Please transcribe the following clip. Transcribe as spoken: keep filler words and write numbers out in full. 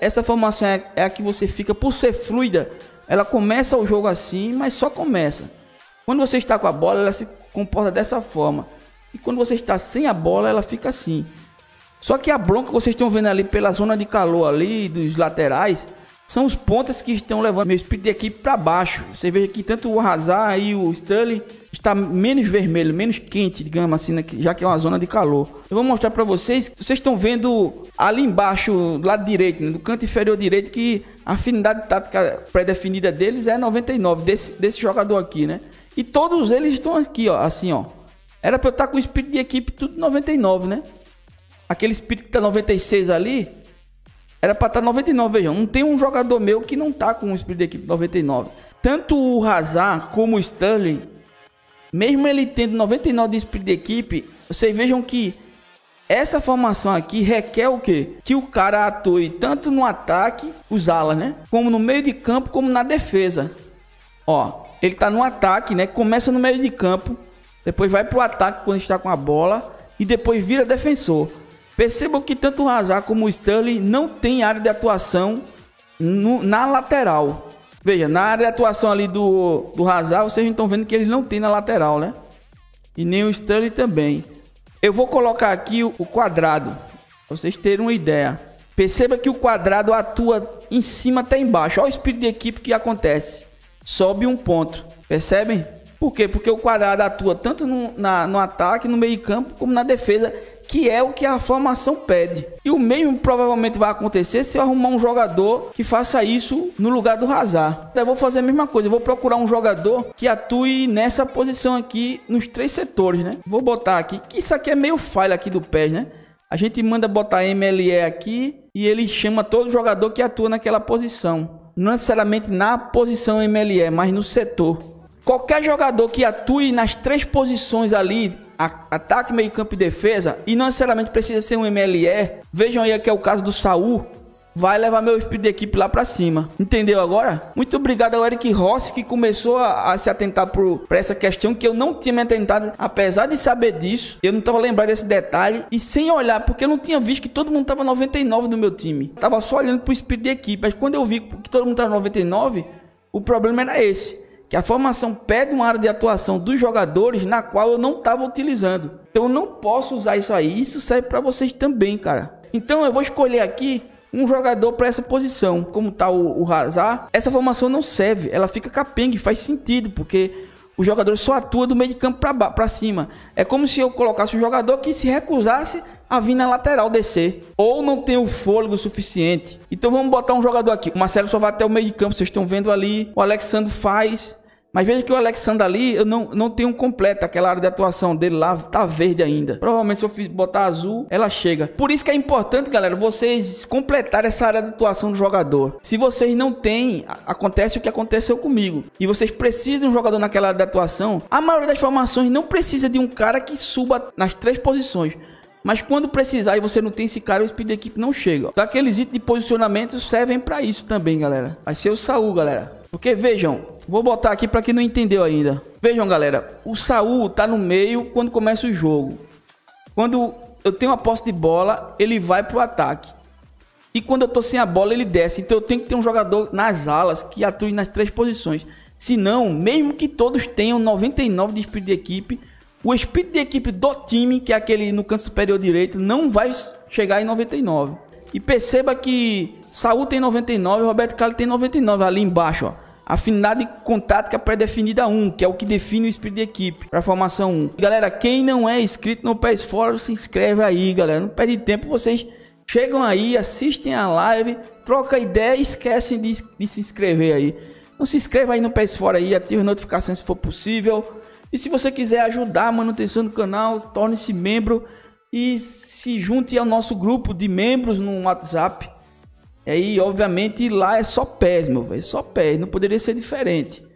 Essa formação é a que você fica por ser fluida. Ela começa o jogo assim, mas só começa. Quando você está com a bola, ela se comporta dessa forma. E quando você está sem a bola, ela fica assim. Só que a bronca que vocês estão vendo ali pela zona de calor ali, dos laterais, são os pontas que estão levando meu speed aqui para baixo. Você vê que tanto o Hazard e o Sterling está menos vermelho, menos quente, digamos assim, já que é uma zona de calor. Eu vou mostrar para vocês. Vocês estão vendo ali embaixo, do lado direito, no canto inferior direito, que a afinidade tática pré-definida deles é noventa e nove, desse, desse jogador aqui, né? E todos eles estão aqui, ó, assim, ó. Era para eu estar com o speed de equipe tudo noventa e nove, né? Aquele speed que tá noventa e seis ali, era para estar noventa e nove, vejam. Não tem um jogador meu que não tá com o espírito da equipe noventa e nove. Tanto o Hazard como o Sterling, mesmo ele tendo noventa e nove de espírito da equipe, vocês vejam que essa formação aqui requer o quê? Que o cara atue tanto no ataque, os alas, né? Como no meio de campo, como na defesa. Ó, ele tá no ataque, né? Começa no meio de campo, depois vai pro ataque quando está com a bola e depois vira defensor. Percebam que tanto o Hazard como o Sterling não tem área de atuação no, na lateral. Veja, na área de atuação ali do, do Hazard, vocês estão vendo que eles não tem na lateral, né? E nem o Sterling também. Eu vou colocar aqui o, o quadrado, pra vocês terem uma ideia. Perceba que o quadrado atua em cima até embaixo. Olha o espírito de equipe que acontece. Sobe um ponto, percebem? Por quê? Porque o quadrado atua tanto no, na, no ataque, no meio campo, como na defesa, que é o que a formação pede. E o mesmo provavelmente vai acontecer se eu arrumar um jogador que faça isso no lugar do Hazard. Eu vou fazer a mesma coisa. Eu vou procurar um jogador que atue nessa posição aqui, nos três setores, né? Vou botar aqui, que isso aqui é meio falha aqui do P E S, né? A gente manda botar M L E aqui e ele chama todo jogador que atua naquela posição. Não necessariamente na posição M L E, mas no setor. Qualquer jogador que atue nas três posições ali, ataque, meio campo e defesa, e não necessariamente precisa ser um M L E. Vejam aí que é o caso do Saúl. Vai levar meu espírito de equipe lá pra cima. Entendeu agora? Muito obrigado ao Eric Rossi, que começou a, a se atentar por, por essa questão que eu não tinha me atentado. Apesar de saber disso, eu não tava lembrado desse detalhe. E sem olhar, porque eu não tinha visto que todo mundo tava noventa e nove no meu time. Eu tava só olhando pro espírito de equipe. Mas quando eu vi que todo mundo tava noventa e nove, o problema era esse, que a formação pede uma área de atuação dos jogadores na qual eu não estava utilizando. Então eu não posso usar isso aí. Isso serve para vocês também, cara. Então eu vou escolher aqui um jogador para essa posição. Como tá o, o Hazard, essa formação não serve. Ela fica capengue, faz sentido, porque o jogador só atua do meio de campo para cima. É como se eu colocasse um jogador que se recusasse a vir na lateral descer, ou não tem o fôlego suficiente. Então vamos botar um jogador aqui. O Marcelo só vai até o meio de campo, vocês estão vendo ali. O Alexandre faz, mas veja que o Alexandre ali, eu não, não tenho completo. Aquela área de atuação dele lá tá verde ainda. Provavelmente se eu fiz botar azul, ela chega. Por isso que é importante, galera, vocês completarem essa área de atuação do jogador. Se vocês não têm, acontece o que aconteceu comigo, e vocês precisam de um jogador naquela área de atuação. A maioria das formações não precisa de um cara que suba nas três posições, mas quando precisar e você não tem esse cara, o speed da equipe não chega. Aqueles itens de posicionamento servem para isso também, galera. Vai ser o Saúl, galera. Porque vejam, vou botar aqui para quem não entendeu ainda. Vejam, galera, o Saúl tá no meio quando começa o jogo. Quando eu tenho a posse de bola, ele vai pro ataque. E quando eu tô sem a bola, ele desce. Então eu tenho que ter um jogador nas alas que atue nas três posições. Senão, mesmo que todos tenham noventa e nove de speed de equipe, o espírito de equipe do time, que é aquele no canto superior direito, não vai chegar em noventa e nove. E perceba que Saúl tem noventa e nove, Roberto Carlos tem noventa e nove ali embaixo, ó. Afinidade contática pré-definida um, que é o que define o espírito de equipe para a formação um. E, galera, quem não é inscrito no P E S Forum, se inscreve aí, galera. Não perde tempo, vocês chegam aí, assistem a live, trocam ideia e esquecem de, de se inscrever aí. Então se inscreva aí no P E S Forum aí, ative as notificações se for possível. E se você quiser ajudar a manutenção do canal, torne-se membro e se junte ao nosso grupo de membros no WhatsApp. E aí, obviamente, lá é só P E S, meu velho, só P E S, não poderia ser diferente.